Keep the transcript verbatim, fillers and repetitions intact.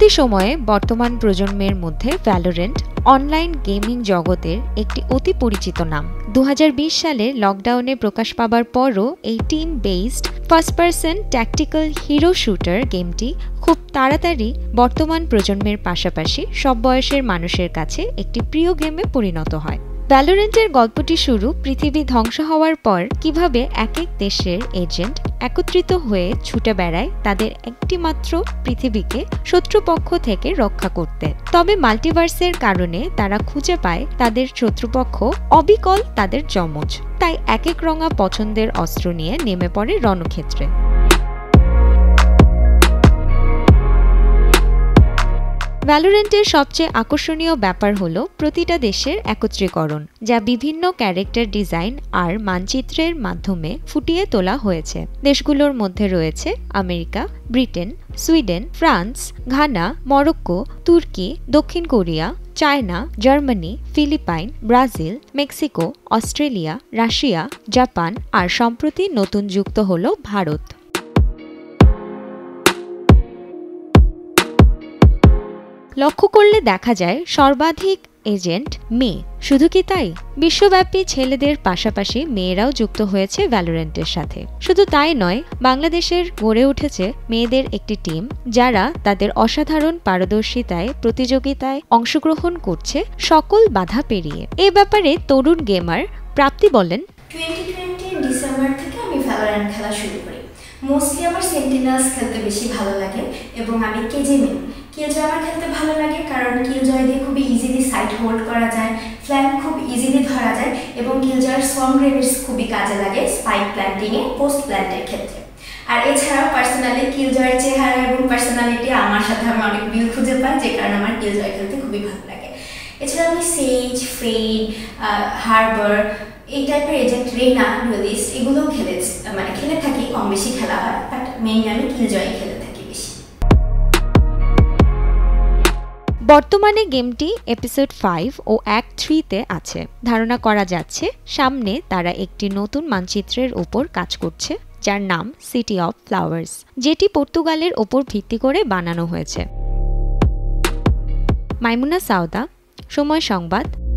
চলতি সময়ে বর্তমান প্রজন্মের মধ্যে ভ্যালোরেন্ট অনলাইন গেমিং জগতের একটি অতি পরিচিত নাম। দুই হাজার বিশ সালে লকডাউনে প্রকাশ পাবার পরও এই team based first person tactical hero shooter গেমটি খুব তাড়াতাড়ি বর্তমান প্রজন্মের পাশাপাশি সব বয়সের মানুষের কাছে একটি প্রিয় গেমে পরিণত হয়। ভ্যালোরেন্টের গল্পটি শুরু পৃথিবী ধ্বংস হওয়ার পর কিভাবে এক এক দেশের এজেন্ট একত্রিত হয়ে ছুটে বেড়ায় তাদের একটিমাত্র পৃথিবীকে শত্রুপক্ষ থেকে রক্ষা করতে। তবে মাল্টিভার্সের কারণে তারা খুঁজে পায় তাদের শত্রুপক্ষ অবিকল তাদের যমজ, তাই এক এক রঙা পছন্দের অস্ত্র নিয়ে নেমে পড়ে রণক্ষেত্রে। ভ্যালোরেন্টের সবচেয়ে আকর্ষণীয় ব্যাপার হলো প্রতিটা দেশের একত্রীকরণ, যা বিভিন্ন ক্যারেক্টার ডিজাইন আর মানচিত্রের মাধ্যমে ফুটিয়ে তোলা হয়েছে। দেশগুলোর মধ্যে রয়েছে America, Britain, Sweden, France, Ghana, Morocco, তুর্কি, দক্ষিণ Korea, China, Germany, Philippine, Brazil, Mexico, Australia, Russia, Japan আর সম্প্রতি নতুন যুক্ত হলো ভারত। লক্ষ্য করলে দেখা যায় সর্বাধিক এজেন্ট মেয়ে। শুধু কি তাই? বিশ্বব্যাপী ছেলেদের পাশাপাশি মেয়েরাও যুক্ত হয়েছে ভ্যালোরেন্টের সাথে। শুধু তাই নয়, বাংলাদেশের গড়ে উঠেছে মেয়েদের একটি টিম যারা তাদের অসাধারণ পারদর্শিতায় প্রতিযোগিতায় অংশগ্রহণ করছে সকল বাধা পেরিয়ে। এ ব্যাপারে তরুণ গেমার প্রাপ্তি বলেন, টোয়েন্টি টোয়েন্টির ডিসেম্বর থেকে আমি ভ্যালোরেন্ট খেলা শুরু করি। মোস্টলি আমার সেন্টিনালস খেলতে বেশি ভালো লাগে এবং আমি কেজি মেন কিলজয় আমার খেলতে ভালো লাগে, কারণ কিলজয় দিয়ে খুবই ইজিলি সাইড হোল্ড করা যায়, ফ্ল্যাগ খুব ইজিলি ধরা যায় এবং কিলজয়ের সং রেঞ্জ খুবই কাজে লাগে স্পাইক প্ল্যান্টিংয়ে, পোস্ট প্ল্যান্টের ক্ষেত্রে। আর এছাড়াও পার্সোনালি কিলজয়ের চেহারা এবং পার্সোনালিটি আমার সাথে আমি অনেক মিল খুঁজে পাই, যে কারণে আমার কিলজয় খেলতে খুবই ভালো লাগে। এছাড়া আমি সেজ, ফেড, হারবার এই টাইপের এজেন্ট রেনা রিলিজ এগুলোও খেলে মানে খেলে থাকি, কম বেশি খেলা হয়, বাট মেনলি আমি কিলজয় খেলে থাকি। বর্তমানে গেমটি এপিসোড ফাইভ ও অ্যাক্ট থ্রিতে আছে। ধারণা করা যাচ্ছে সামনে তারা একটি নতুন মানচিত্রের ওপর কাজ করছে যার নাম সিটি অফ ফ্লাওয়ার্স, যেটি পর্তুগালের ওপর ভিত্তি করে বানানো হয়েছে। মাইমুনা সাউদা, সময় সংবাদ।